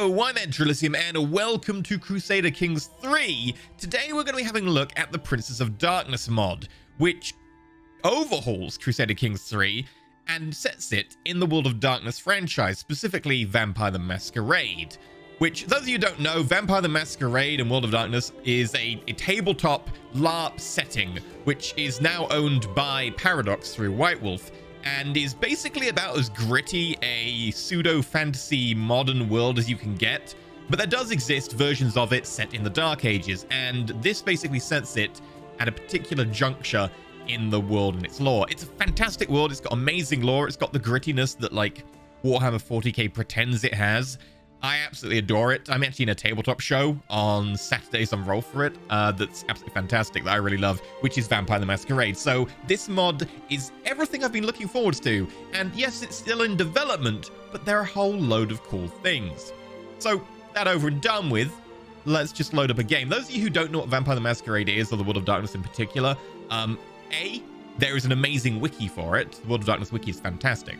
Hello, I'm EnterElysium, and welcome to Crusader Kings 3. Today we're going to be having a look at the Princes of Darkness mod, which overhauls Crusader Kings 3 and sets it in the World of Darkness franchise, specifically Vampire the Masquerade. Which, those of you who don't know, Vampire the Masquerade and World of Darkness is a tabletop LARP setting, which is now owned by Paradox through White Wolf, and is basically about as gritty a pseudo-fantasy modern world as you can get. But there does exist versions of it set in the Dark Ages, and this basically sets it at a particular juncture in the world and its lore. It's a fantastic world, it's got amazing lore, it's got the grittiness that, like, Warhammer 40k pretends it has. I absolutely adore it. I'm actually in a tabletop show on Saturdays, I'm Roll for It, that's absolutely fantastic, that I really love, which is Vampire the Masquerade. So this mod is everything I've been looking forward to. And yes, it's still in development, but there are a whole load of cool things. So that over and done with, let's just load up a game. Those of you who don't know what Vampire the Masquerade is, or the World of Darkness in particular, there is an amazing wiki for it. The World of Darkness wiki is fantastic.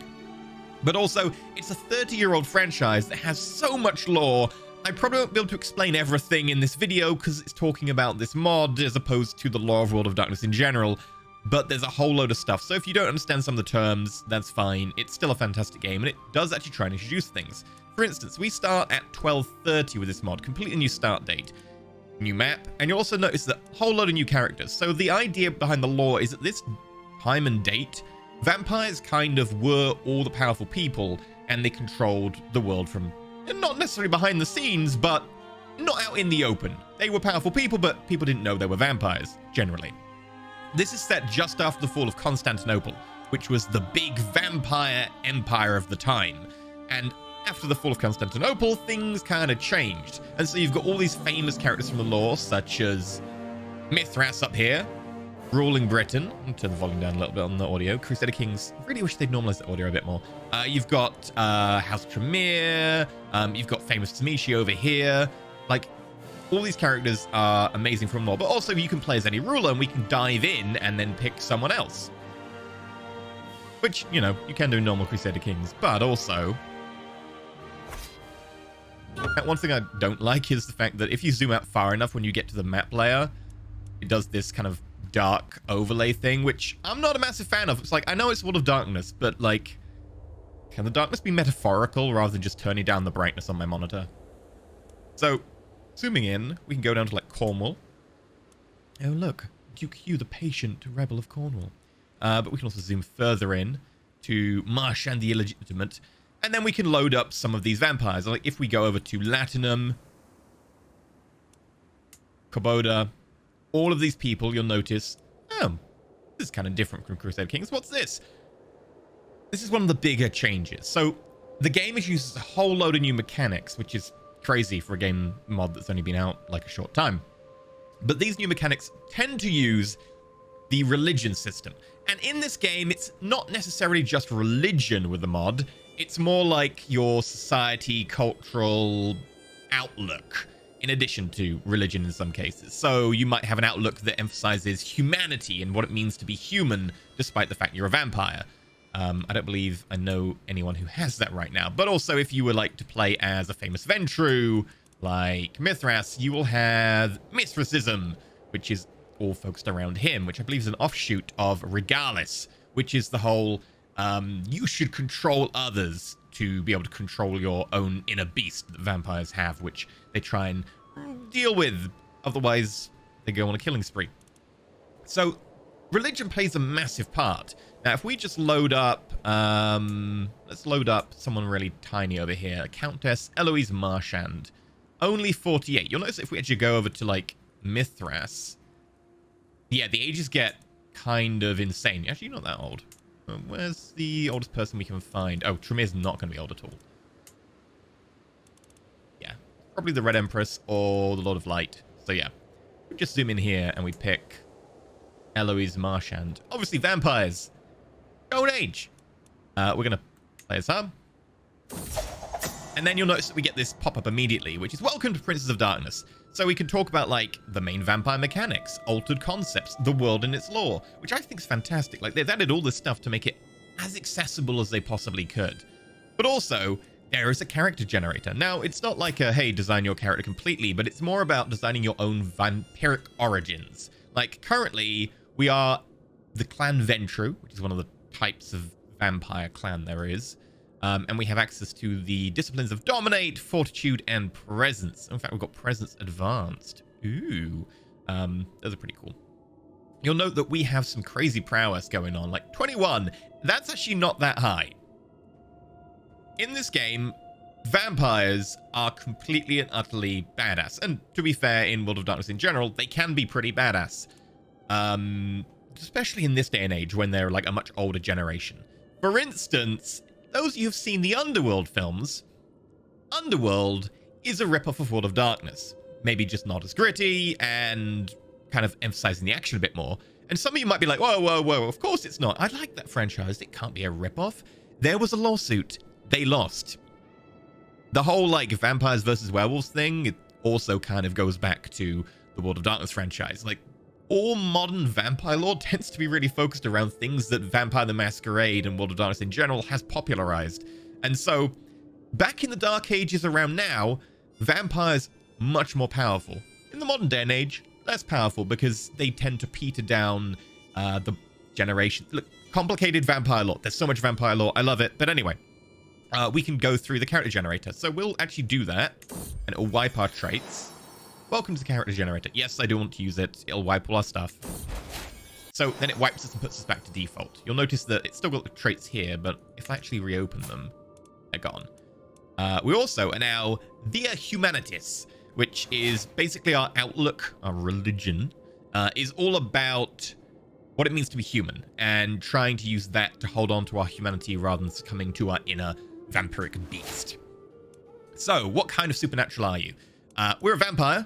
But also, it's a 30-year-old franchise that has so much lore, I probably won't be able to explain everything in this video because it's talking about this mod as opposed to the lore of World of Darkness in general, but there's a whole load of stuff. So if you don't understand some of the terms, that's fine. It's still a fantastic game, and it does actually try and introduce things. For instance, we start at 12:30 with this mod, completely new start date, new map, and you'll also notice that a whole load of new characters. So the idea behind the lore is that this time and date, vampires kind of were all the powerful people, and they controlled the world from, not necessarily behind the scenes, but not out in the open. They were powerful people, but people didn't know they were vampires, generally. This is set just after the fall of Constantinople, which was the big vampire empire of the time. And after the fall of Constantinople, things kind of changed. And so you've got all these famous characters from the lore, such as Mithras up here, ruling Britain. I'll turn the volume down a little bit on the audio. Crusader Kings. I really wish they'd normalize the audio a bit more. You've got House Tremere. You've got famous Tamishi over here. Like, all these characters are amazing from lore. But also, you can play as any ruler, and we can dive in and then pick someone else. Which, you know, you can do in normal Crusader Kings. But also, one thing I don't like is the fact that if you zoom out far enough when you get to the map layer, it does this kind of dark overlay thing, which I'm not a massive fan of. It's like, I know it's World of Darkness, but like, can the darkness be metaphorical rather than just turning down the brightness on my monitor? So, zooming in, we can go down to like Cornwall. Oh look, Duke Hugh the patient rebel of Cornwall. But we can also zoom further in to Marchand the Illegitimate, and then we can load up some of these vampires. Like if we go over to Latinum, Koboda, all of these people, you'll notice, oh, this is kind of different from Crusader Kings. What's this? This is one of the bigger changes. So the game has used a whole load of new mechanics, which is crazy for a game mod that's only been out like a short time. But these new mechanics tend to use the religion system. And in this game, it's not necessarily just religion with the mod. It's more like your society, cultural outlook, in addition to religion in some cases. So you might have an outlook that emphasizes humanity and what it means to be human, despite the fact you're a vampire. I don't believe I know anyone who has that right now. But also, if you would like to play as a famous Ventrue, like Mithras, you will have Mithrasism, which is all focused around him, which I believe is an offshoot of Regalis, which is the whole, you should control others to be able to control your own inner beast that vampires have, which they try and deal with. Otherwise, they go on a killing spree. So, religion plays a massive part. Now, if we just load up, let's load up someone really tiny over here, Countess Eloise Marchand. Only 48. You'll notice if we actually go over to, like, Mithras, yeah, the ages get kind of insane. Actually, you're not that old. Where's the oldest person we can find? Oh, Tremere's not going to be old at all. Yeah, probably the Red Empress or the Lord of Light. So yeah, we just zoom in here and we pick Eloise Marchand. Obviously vampires, golden age. We're going to play as her. And then you'll notice that we get this pop-up immediately, which is welcome to Princes of Darkness. So we can talk about, like, the main vampire mechanics, altered concepts, the world and its lore, which I think is fantastic. Like, they've added all this stuff to make it as accessible as they possibly could. But also, there is a character generator. Now, it's not like a, hey, design your character completely, but it's more about designing your own vampiric origins. Like, currently, we are the Clan Ventrue, which is one of the types of vampire clan there is. And we have access to the disciplines of Dominate, Fortitude, and Presence. In fact, we've got Presence Advanced. Ooh. Those are pretty cool. You'll note that we have some crazy prowess going on, like 21. That's actually not that high. In this game, vampires are completely and utterly badass. And to be fair, in World of Darkness in general, they can be pretty badass. Especially in this day and age when they're like a much older generation. For instance, those who've seen the Underworld films, Underworld is a ripoff of World of Darkness. Maybe just not as gritty and kind of emphasizing the action a bit more. And some of you might be like, whoa, whoa, whoa, of course it's not. I like that franchise. It can't be a ripoff. There was a lawsuit. They lost. The whole, like, vampires versus werewolves thing, it also kind of goes back to the World of Darkness franchise. Like, all modern vampire lore tends to be really focused around things that Vampire the Masquerade and World of Darkness in general has popularized. And so, back in the Dark Ages around now, vampires much more powerful. In the modern day and age, less powerful because they tend to peter down the generation. Look, complicated vampire lore. There's so much vampire lore. I love it. But anyway, we can go through the character generator. So we'll actually do that, and it'll wipe our traits. Welcome to the character generator. Yes, I do want to use it. It'll wipe all our stuff. So then it wipes us and puts us back to default. You'll notice that it's still got the traits here, but if I actually reopen them, they're gone. We also are now via Humanitas, which is basically our outlook, our religion, is all about what it means to be human and trying to use that to hold on to our humanity rather than succumbing to our inner vampiric beast. So what kind of supernatural are you? We're a vampire.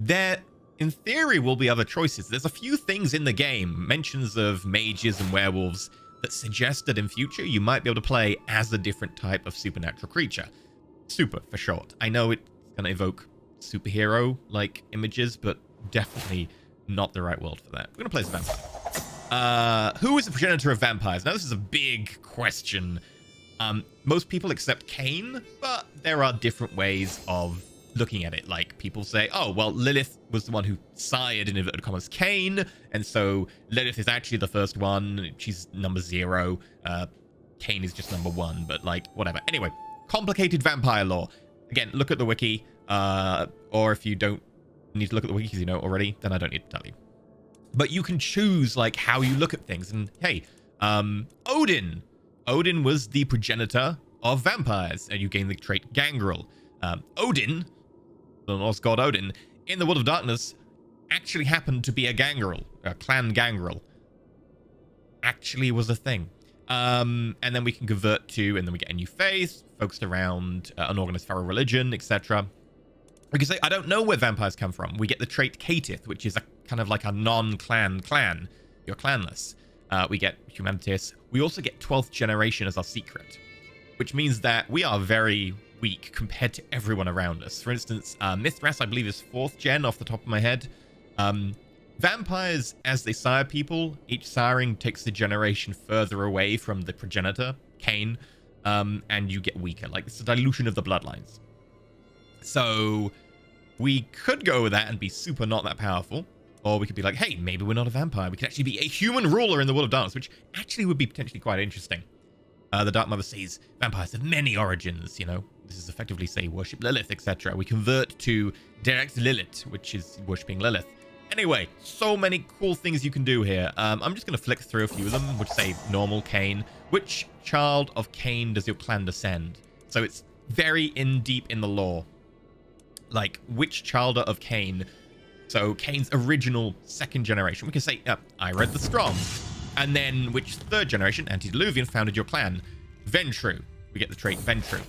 There, in theory, will be other choices. There's a few things in the game, mentions of mages and werewolves, that suggest that in future you might be able to play as a different type of supernatural creature. Super, for short. I know it's going to evoke superhero-like images, but definitely not the right world for that. We're going to play as a vampire. Who is the progenitor of vampires? Now, this is a big question. Most people accept Kane, but there are different ways of looking at it. Like, people say, oh, well, Lilith was the one who sired, in inverted commas, Kane, and so Lilith is actually the first one. She's number 0. Kane is just number 1, but, like, whatever. Anyway, complicated vampire lore. Again, look at the wiki, or if you don't need to look at the wiki because you know already, then I don't need to tell you. But you can choose, like, how you look at things. And, hey, Odin. Odin was the progenitor of vampires, and you gain the trait Gangrel. Odin, the Norse god Odin, in the World of Darkness, actually happened to be a Gangrel. A clan Gangrel. Actually was a thing. And then we can convert to, and then we get a new faith, focused around an organized feral religion, etc. We can say, I don't know where vampires come from. We get the trait Caitiff, which is a kind of like a non-clan clan. You're clanless. We get Humanitas. We also get 12th generation as our secret, which means that we are very weak compared to everyone around us. For instance, Mithras, I believe, is 4th gen off the top of my head. Vampires, as they sire people, each siring takes the generation further away from the progenitor, Kane, and you get weaker. Like, it's a dilution of the bloodlines. So we could go with that and be super not that powerful. Or we could be like, hey, maybe we're not a vampire. We could actually be a human ruler in the World of Darkness, which actually would be potentially quite interesting. The Dark Mother says vampires have many origins, you know. This is effectively, say, worship Lilith, etc. We convert to direct Lilith, which is worshipping Lilith. Anyway, so many cool things you can do here. I'm just going to flick through a few of them, which say normal Cain. Which child of Cain does your clan descend? So it's very in-deep in the lore. Like, which child of Cain... So Kane's original 2nd generation. We can say, Ira the Strong. And then which 3rd generation, antediluvian, founded your clan? Ventrue. We get the trait Ventrue.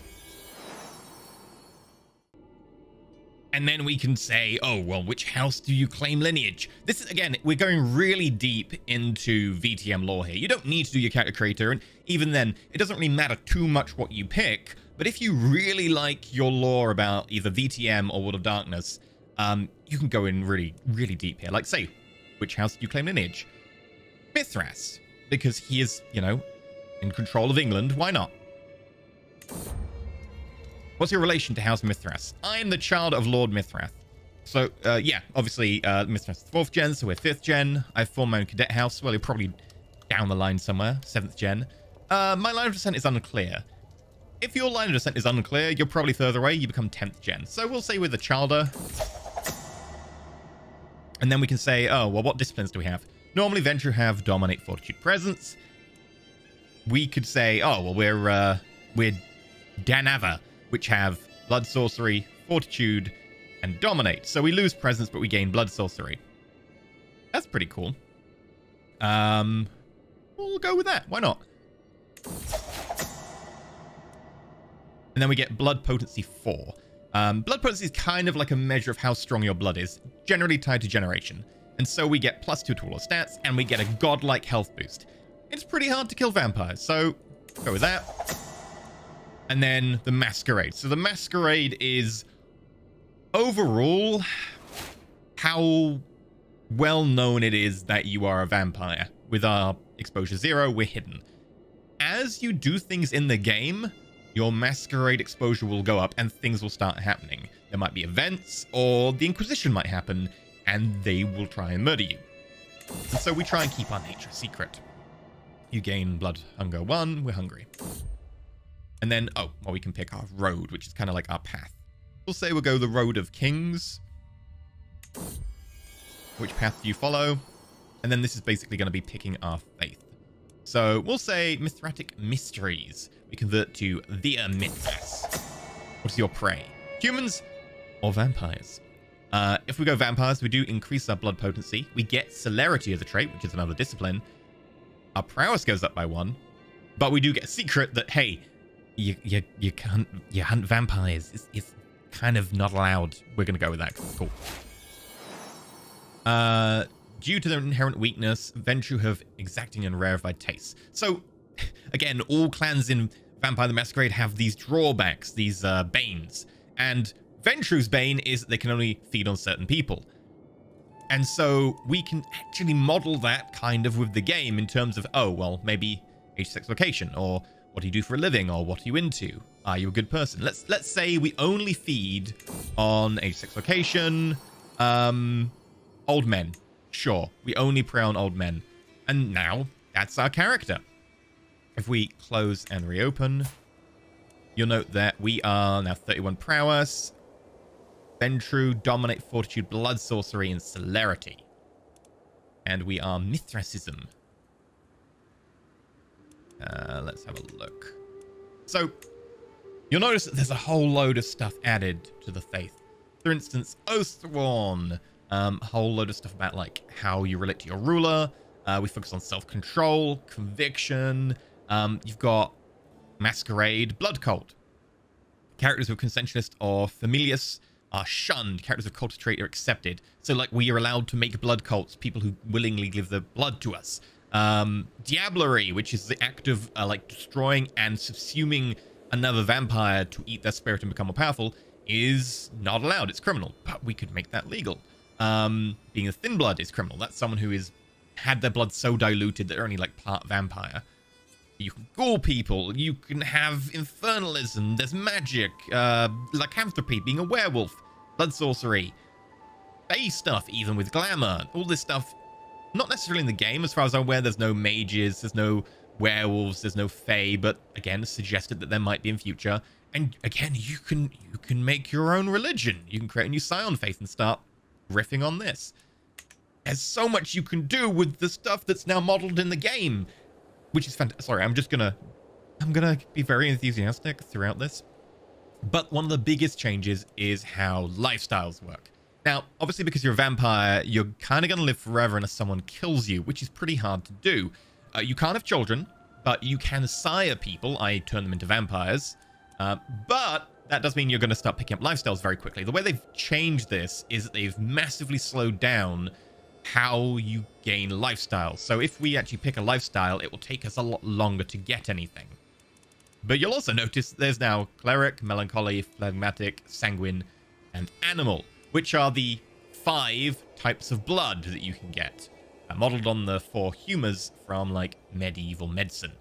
And then we can say, oh, well, which house do you claim lineage? This is, again, we're going really deep into VTM lore here. You don't need to do your character creator. And even then, it doesn't really matter too much what you pick. But if you really like your lore about either VTM or World of Darkness... you can go in really, really deep here. Like, say, which house do you claim lineage? Mithras, because he is, you know, in control of England. Why not? What's your relation to House Mithras? I am the child of Lord Mithras. So, yeah, obviously, Mithras is 4th gen, so we're 5th gen. I formed my own cadet house. Well, you're probably down the line somewhere, 7th gen. My line of descent is unclear. If your line of descent is unclear, you're probably further away. You become 10th gen. So we'll say we're the Childer. And then we can say, oh, well, what disciplines do we have? Normally, Ventrue have Dominate, Fortitude, Presence. We could say, oh, well, we're Danava, which have Blood Sorcery, Fortitude, and Dominate. So we lose Presence, but we gain Blood Sorcery. That's pretty cool. We'll go with that. Why not? And then we get Blood Potency 4. Blood Potency is kind of like a measure of how strong your blood is, generally tied to generation. And so we get +2 to all our stats, and we get a godlike health boost. It's pretty hard to kill vampires, so go with that. And then the Masquerade. So the Masquerade is overall how well known it is that you are a vampire. With our exposure 0, we're hidden. As you do things in the game, your Masquerade exposure will go up and things will start happening. There might be events, or the Inquisition might happen, and they will try and murder you. And so we try and keep our nature secret. You gain blood hunger 1, we're hungry. And then, oh, well, we can pick our road, which is kind of like our path. We'll say we'll go the Road of Kings. Which path do you follow? And then this is basically going to be picking our faith. So we'll say Mithratic Mysteries. We convert to the Mithras. What's your prey? Humans or vampires? If we go vampires, we do increase our blood potency. We get celerity as a trait, which is another discipline. Our prowess goes up by 1, but we do get a secret that, hey, you hunt vampires. It's kind of not allowed. We're going to go with that. Cool. Due to their inherent weakness, Ventrue have exacting and rarefied tastes. So, again, all clans in Vampire the Masquerade have these drawbacks, these banes. And Ventrue's bane is that they can only feed on certain people. And so we can actually model that kind of with the game in terms of, oh, well, maybe H6 location, or what do you do for a living, or what are you into? Are you a good person? Let's say we only feed on H6 location, old men. Sure, we only prey on old men. And now, that's our character. If we close and reopen, you'll note that we are now 31 prowess, Ventrue, Dominate, Fortitude, Blood Sorcery, and Celerity. And we are Mithrasism. Let's have a look. So, you'll notice that there's a whole load of stuff added to the faith. For instance, Oathsworn. A whole load of stuff about, like, how you relate to your ruler. We focus on self-control, conviction. You've got Masquerade, Blood Cult. Characters with Consensualist or Familius are shunned. Characters with Cult Trait are accepted. So, like, we are allowed to make Blood Cults, people who willingly give their blood to us. Diablerie, which is the act of, like, destroying and subsuming another vampire to eat their spirit and become more powerful, is not allowed. It's criminal. But we could make that legal. Being a thin blood is criminal. That's someone who is had their blood so diluted that they're only like part vampire. You can ghoul people. You can have infernalism. There's magic, lycanthropy, being a werewolf, blood sorcery, bay stuff, even with glamour. All this stuff, not necessarily in the game. As far as I'm aware, there's no mages, there's no werewolves, there's no fae. But again, suggested that there might be in future. And again, you can make your own religion. You can create a new scion faith and start riffing on this. There's so much you can do with the stuff that's now modeled in the game, which is fantastic. Sorry, I'm gonna be very enthusiastic throughout this, but one of the biggest changes is how lifestyles work. Now, obviously, because you're a vampire, you're kind of gonna live forever unless someone kills you, which is pretty hard to do. You can't have children, but you can sire people, i.e. turn them into vampires, but that does mean you're going to start picking up lifestyles very quickly. The way they've changed this is that they've massively slowed down how you gain lifestyles. So if we actually pick a lifestyle, it will take us a lot longer to get anything. But you'll also notice there's now Cleric, Melancholy, Phlegmatic, Sanguine, and Animal, which are the 5 types of blood that you can get, modeled on the 4 humors from, like, medieval medicine.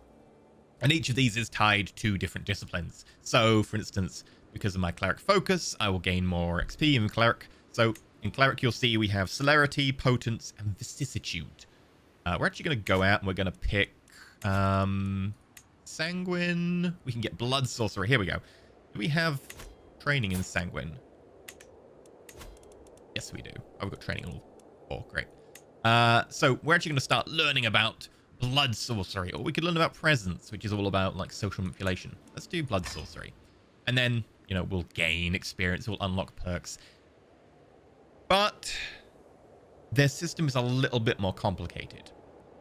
And each of these is tied to different disciplines. So, for instance, Because of my cleric focus, I will gain more XP in cleric. So in cleric, you'll see we have celerity, potence, and vicissitude. We're actually going to go out and we're going to pick sanguine. We can get blood sorcery. Here we go. Do we have training in sanguine? Yes, we do. Oh, we've got training on all four. Great. So we're actually going to start learning about blood sorcery, or we could learn about presence, which is all about like social manipulation. Let's do blood sorcery. And then, you know, we'll gain experience, we'll unlock perks. But their system is a little bit more complicated.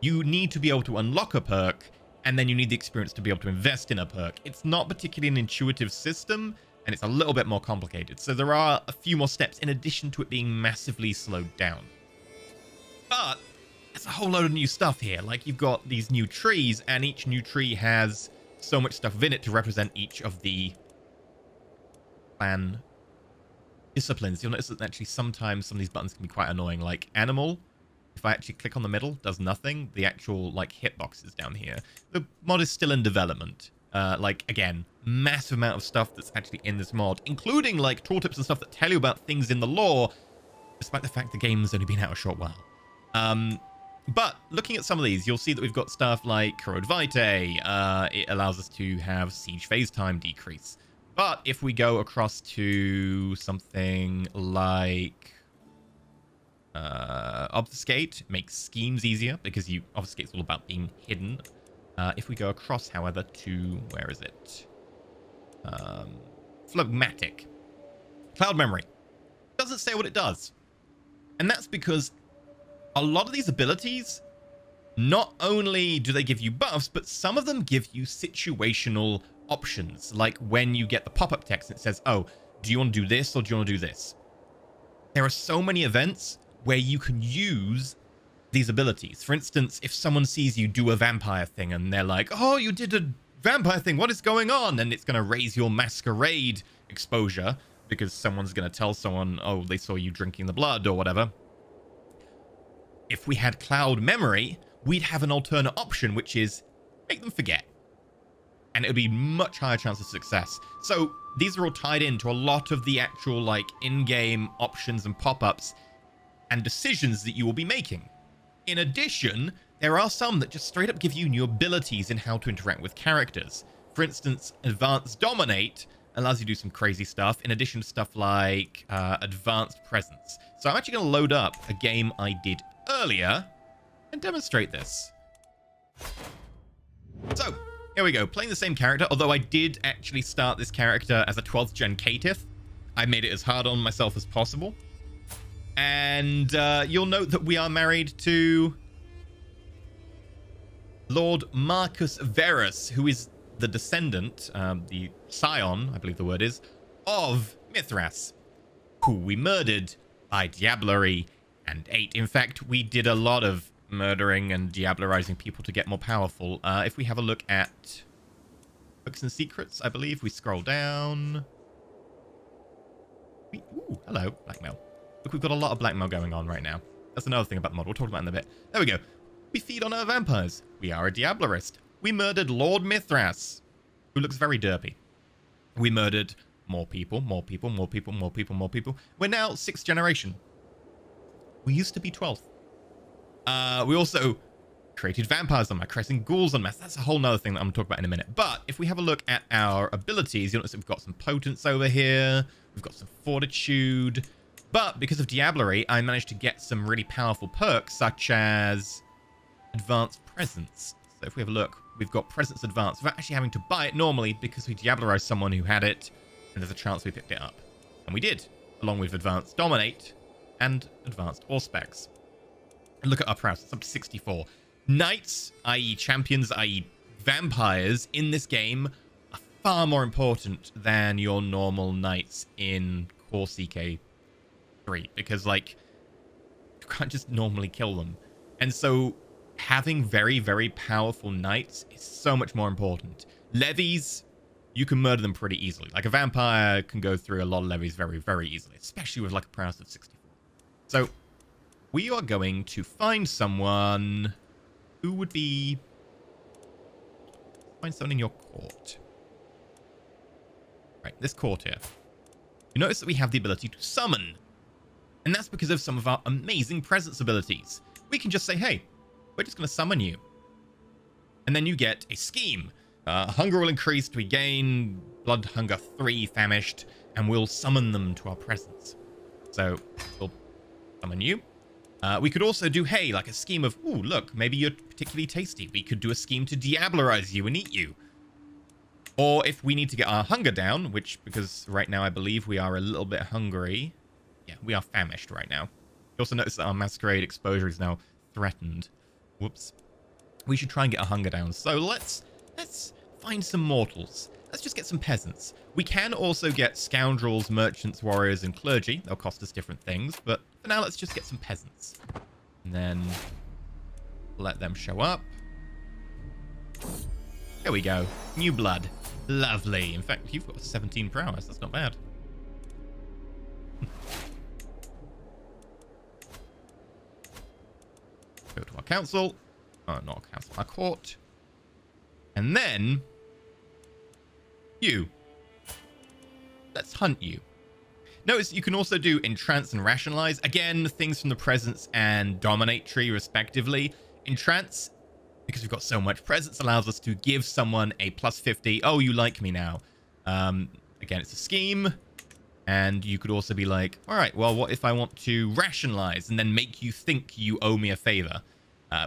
You need to be able to unlock a perk, and then you need the experience to be able to invest in a perk. It's not particularly an intuitive system, and it's a little bit more complicated. So there are a few more steps in addition to it being massively slowed down. But there's a whole load of new stuff here. Like, you've got these new trees, and each new tree has so much stuff in it to represent each of the clan disciplines. You'll notice that actually sometimes some of these buttons can be quite annoying. Like animal, if I actually click on the middle, does nothing. The actual like hitbox is down here. The mod is still in development. Like, again, massive amount of stuff that's actually in this mod, including like tooltips and stuff that tell you about things in the lore, despite the fact the game's only been out a short while. But looking at some of these, you'll see that we've got stuff like Corrode Vitae. It allows us to have siege phase time decrease. But if we go across to something like Obfuscate, makes schemes easier because you Obfuscate's all about being hidden. If we go across, however, to where is it? Phlegmatic. Cloud memory. Doesn't say what it does. And that's because a lot of these abilities, not only do they give you buffs, but some of them give you situational options. Like when you get the pop-up text and it says, oh, do you want to do this or do you want to do this? There are so many events where you can use these abilities. For instance, if someone sees you do a vampire thing and they're like, oh, you did a vampire thing, what is going on? And it's going to raise your masquerade exposure because someone's going to tell someone, oh, they saw you drinking the blood or whatever. If we had cloud memory, we'd have an alternate option, which is make them forget. And it would be much higher chance of success. So these are all tied into a lot of the actual like in-game options and pop-ups and decisions that you will be making. In addition, there are some that just straight up give you new abilities in how to interact with characters. For instance, Advanced Dominate allows you to do some crazy stuff, in addition to stuff like Advanced Presence. So I'm actually going to load up a game I did earlier and demonstrate this. So here we go, playing the same character, although I did actually start this character as a 12th gen Caitiff. I made it as hard on myself as possible. And you'll note that we are married to Lord Marcus Verus, who is the descendant, the scion, I believe the word is, of Mithras, who we murdered by Diablerie and ate. In fact, we did a lot of murdering and diablerizing people to get more powerful. If we have a look at Books and Secrets, I believe, we scroll down. Ooh, hello, blackmail. Look, we've got a lot of blackmail going on right now. That's another thing about the mod. We'll talk about it in a bit. There we go. We feed on our vampires. We are a diablerist. We murdered Lord Mithras, who looks very derpy. We murdered more people, more people, more people, more people, more people. We're now 6th generation. We used to be 12th. We also created vampires on mass, creating ghouls on mass. That's a whole nother thing that I'm going to talk about in a minute. But if we have a look at our abilities, you'll notice we've got some potence over here. We've got some fortitude. But because of Diablerie, I managed to get some really powerful perks, such as Advanced Presence. So if we have a look, we've got Presence Advanced without actually having to buy it normally because we Diablerized someone who had it, and there's a chance we picked it up. And we did, along with Advanced Dominate and Advanced Auspex. And look at our prowess, it's up to 64. Knights, i.e. champions, i.e. vampires, in this game are far more important than your normal knights in Core CK3, because, like, you can't just normally kill them. And so having very, very powerful knights is so much more important. Levies, you can murder them pretty easily. Like, a vampire can go through a lot of levies very, very easily, especially with, like, a prowess of 64. So we are going to find someone who would be... Find someone in your court. Right, this court here. You notice that we have the ability to summon. And that's because of some of our amazing presence abilities. We can just say, hey, we're just going to summon you. And then you get a scheme. Hunger will increase to regain blood hunger 3 famished, and we'll summon them to our presence. So we'll summon you. We could also do, hey, like a scheme of, ooh, look, maybe you're particularly tasty. We could do a scheme to diablerize you and eat you. Or if we need to get our hunger down, which, because right now I believe we are a little bit hungry. Yeah, we are famished right now. You also notice that our masquerade exposure is now threatened. Whoops. We should try and get our hunger down. So let's find some mortals. Let's just get some peasants. We can also get scoundrels, merchants, warriors, and clergy. They'll cost us different things, but for now, let's just get some peasants. And then let them show up. There we go. New blood. Lovely. In fact, you've got 17 prowess. That's not bad. Go to our council. Oh, not our council. Our court. And then... you. Let's hunt you. Notice you can also do entrance and rationalize. Again, things from the presence and dominate tree, respectively. Entrance, because we've got so much presence, allows us to give someone a plus 50. Oh, you like me now. Again, it's a scheme. And you could also be like, all right, well, what if I want to rationalize and then make you think you owe me a favor,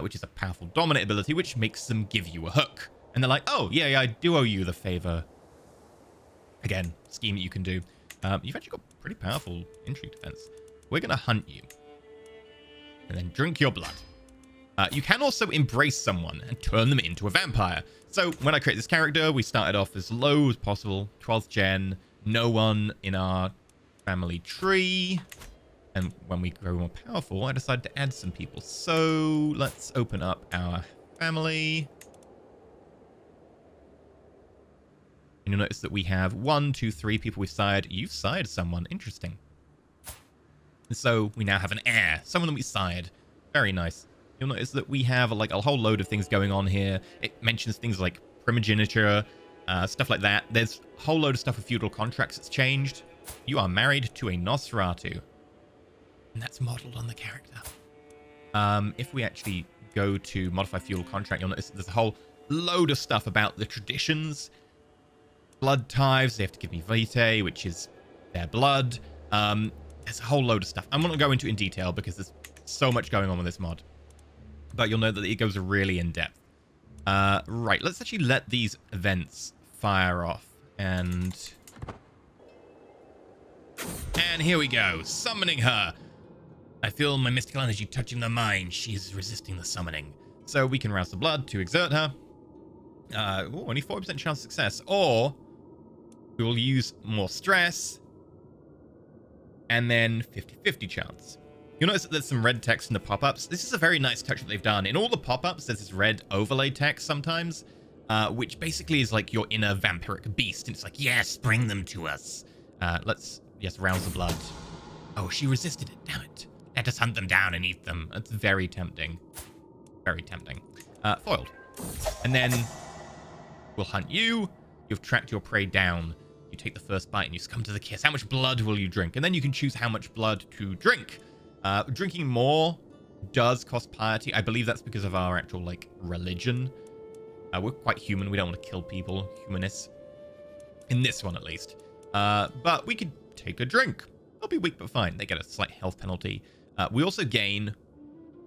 which is a powerful dominate ability, which makes them give you a hook. And they're like, oh, yeah, yeah, I do owe you the favor. Again, scheme that you can do. You've actually got pretty powerful intrigue defense. We're going to hunt you. And then drink your blood. You can also embrace someone and turn them into a vampire. So when I create this character, we started off as low as possible. 12th gen. No one in our family tree. And when we grow more powerful, I decided to add some people. So let's open up our family. And you'll notice that we have 1, 2, 3 people we've sired. You've sired someone. Interesting. And so we now have an heir. Someone that we sired. Very nice. You'll notice that we have like a whole load of things going on here. It mentions things like primogeniture, stuff like that. There's a whole load of stuff with feudal contracts that's changed. You are married to a Nosferatu. And that's modeled on the character. If we actually go to modify feudal contract, you'll notice there's a whole load of stuff about the traditions. Blood tithes, they have to give me vitae, which is their blood. There's a whole load of stuff. I'm not going to go into it in detail because there's so much going on with this mod. But you'll know that it goes really in-depth. Right, let's actually let these events fire off. And here we go. Summoning her. I feel my mystical energy touching the mind. She is resisting the summoning. So we can rouse the blood to exert her. Ooh, only 40% chance of success. Or... we will use more stress, and then 50-50 chance. You'll notice that there's some red text in the pop-ups. This is a very nice touch that they've done. In all the pop-ups, there's this red overlay text sometimes, which basically is like your inner vampiric beast. And it's like, yes, bring them to us. Yes, rouse the blood. Oh, she resisted it. Damn it. Let us hunt them down and eat them. That's very tempting. Very tempting. Foiled. And then we'll hunt you. You've tracked your prey down. You take the first bite and you succumb to the kiss. How much blood will you drink? And then you can choose how much blood to drink. Drinking more does cost piety. I believe that's because of our actual, like, religion. We're quite human. We don't want to kill people. Humanists. In this one, at least. But we could take a drink. They'll be weak, but fine. They get a slight health penalty. We also gain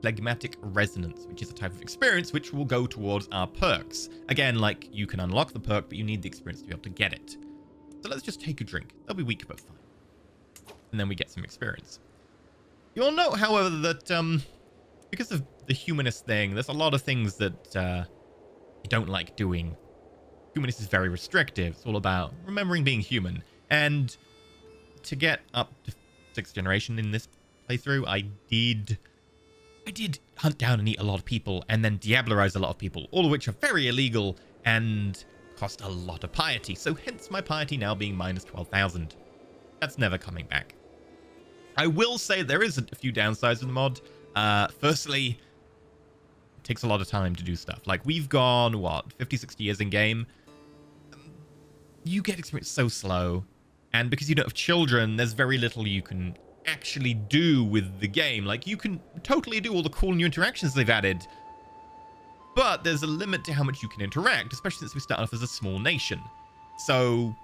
phlegmatic resonance, which is a type of experience which will go towards our perks. Again, like, you can unlock the perk, but you need the experience to be able to get it. So let's just take a drink. They'll be weak, but fine. And then we get some experience. You'll note, however, that because of the humanist thing, there's a lot of things that you don't like doing. Humanist is very restrictive. It's all about remembering being human. And to get up to 6th generation in this playthrough, I did hunt down and eat a lot of people and then diablerize a lot of people, all of which are very illegal and cost a lot of piety. So hence my piety now being minus 12,000. That's never coming back. I will say there is a few downsides in the mod. Firstly, it takes a lot of time to do stuff. Like, we've gone, what, 50, 60 years in game? you get experience so slow. And because you don't have children, there's very little you can actually do with the game. Like, you can totally do all the cool new interactions they've added, but there's a limit to how much you can interact, especially since we start off as a small nation. So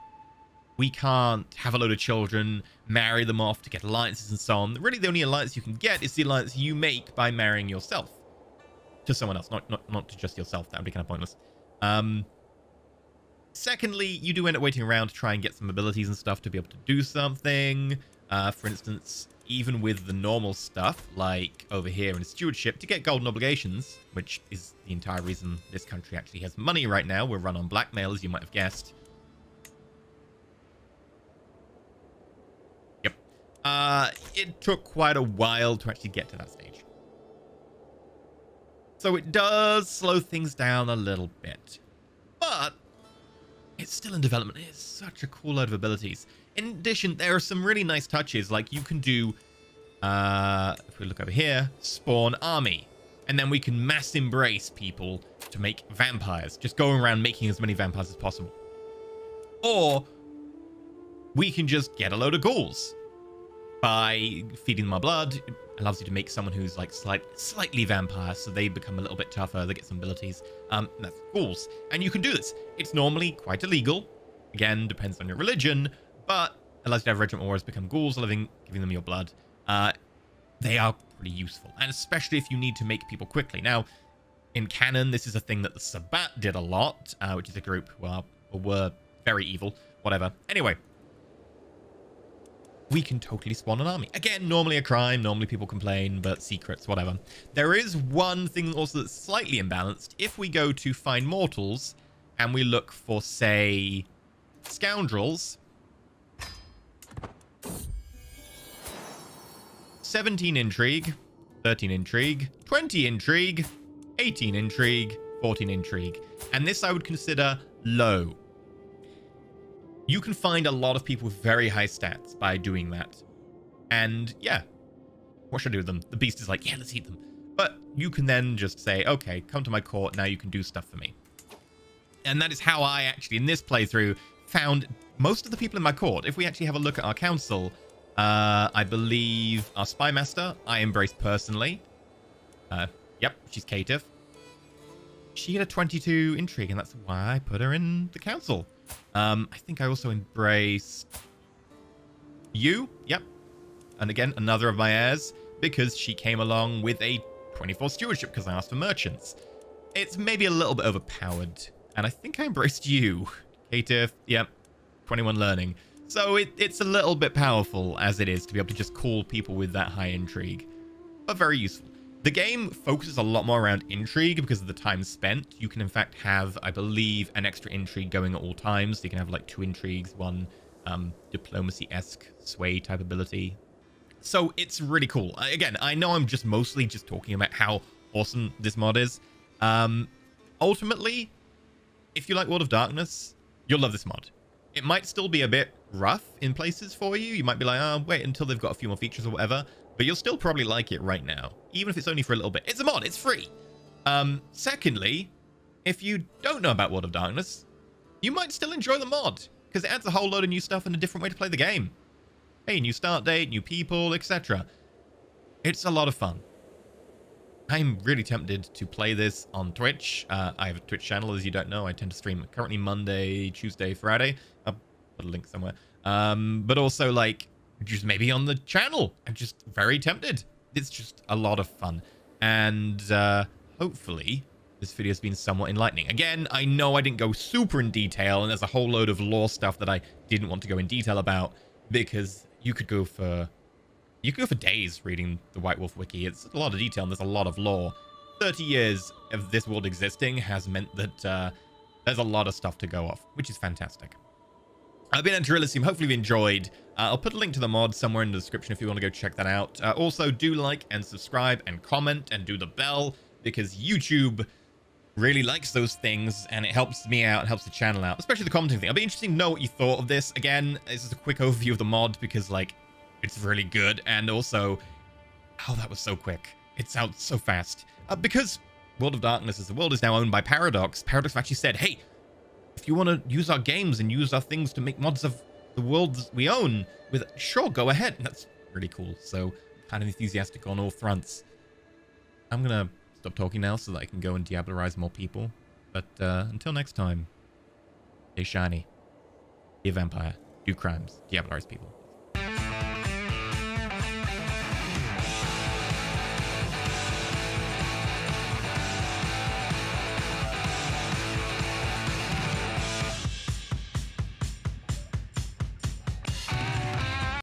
we can't have a load of children, marry them off to get alliances and so on. Really, the only alliance you can get is the alliance you make by marrying yourself to someone else, not to just yourself. That would be kind of pointless. Secondly, you do end up waiting around to try and get some abilities and stuff to be able to do something. For instance, even with the normal stuff, like over here in stewardship, to get golden obligations, which is the entire reason this country actually has money right now. We're run on blackmail, as you might have guessed. Yep. It took quite a while to actually get to that stage. So it does slow things down a little bit. But it's still in development. It's such a cool load of abilities. In addition, there are some really nice touches. Like, you can do, if we look over here, spawn army. And then we can mass embrace people to make vampires. Just going around making as many vampires as possible. Or we can just get a load of ghouls. By feeding them our blood, it allows you to make someone who's like slightly vampire. So they become a little bit tougher. They get some abilities. That's ghouls. And you can do this. It's normally quite illegal. Again, depends on your religion. But allows you to have regiment warriors become ghouls, giving them your blood. They are pretty useful, and especially if you need to make people quickly. Now, in canon, this is a thing that the Sabbat did a lot, which is a group who were very evil, whatever. Anyway, we can totally spawn an army. Again, normally a crime, normally people complain, but secrets, whatever. There is one thing also that's slightly imbalanced. If we go to Find Mortals, and we look for, say, Scoundrels, 17 intrigue, 13 intrigue, 20 intrigue, 18 intrigue, 14 intrigue. And this I would consider low. You can find a lot of people with very high stats by doing that. And yeah, what should I do with them? The beast is like, yeah, let's eat them. But you can then just say, okay, come to my court. Now you can do stuff for me. And that is how I actually, in this playthrough, found most of the people in my court. If we actually have a look at our council, I believe our spymaster I embrace personally. Yep, she's Caitiff. She had a 22 intrigue, and that's why I put her in the council. I think I also embraced you. Yep. And again, another of my heirs, because she came along with a 24 stewardship because I asked for merchants. It's maybe a little bit overpowered. And I think I embraced you, Caitiff. Yep. 21 learning. So it's a little bit powerful as it is to be able to just call people with that high intrigue, but very useful. The game focuses a lot more around intrigue because of the time spent. You can, in fact, have, I believe, an extra intrigue going at all times. So you can have like two intrigues, one diplomacy-esque sway type ability. So it's really cool. Again, I know I'm just mostly just talking about how awesome this mod is. Ultimately, if you like World of Darkness, you'll love this mod. It might still be a bit rough in places for you. You might be like, oh, wait until they've got a few more features or whatever. But you'll still probably like it right now, even if it's only for a little bit. It's a mod. It's free. Secondly, if you don't know about World of Darkness, you might still enjoy the mod because it adds a whole load of new stuff and a different way to play the game. Hey, new start date, new people, etc. It's a lot of fun. I'm really tempted to play this on Twitch. I have a Twitch channel, as you don't know. I tend to stream currently Monday, Tuesday, Friday. I'll put a link somewhere. But also, like, just maybe on the channel. I'm just very tempted. It's just a lot of fun. And hopefully, this video has been somewhat enlightening. Again, I know I didn't go super in detail, and there's a whole load of lore stuff that I didn't want to go in detail about because you could go for... You could go for days reading the White Wolf wiki. It's a lot of detail and there's a lot of lore. 30 years of this world existing has meant that there's a lot of stuff to go off, which is fantastic. I've been EnterElysium. Hopefully you've enjoyed. I'll put a link to the mod somewhere in the description if you want to go check that out. Also, do like and subscribe and comment and do the bell because YouTube really likes those things and it helps me out, it helps the channel out, especially the commenting thing. I'd be interested to know what you thought of this. Again, this is a quick overview of the mod because, like, it's really good, and also, oh, that was so quick. It's out so fast. Because World of Darkness, as the world, is now owned by Paradox, Paradox have actually said, hey, if if you want to use our games and use our things to make mods of the worlds we own, with sure, go ahead. That's really cool. So kind of enthusiastic on all fronts. I'm gonna stop talking now so that I can go and diablerize more people. But until next time, stay shiny, be a vampire, do crimes, diablerize people.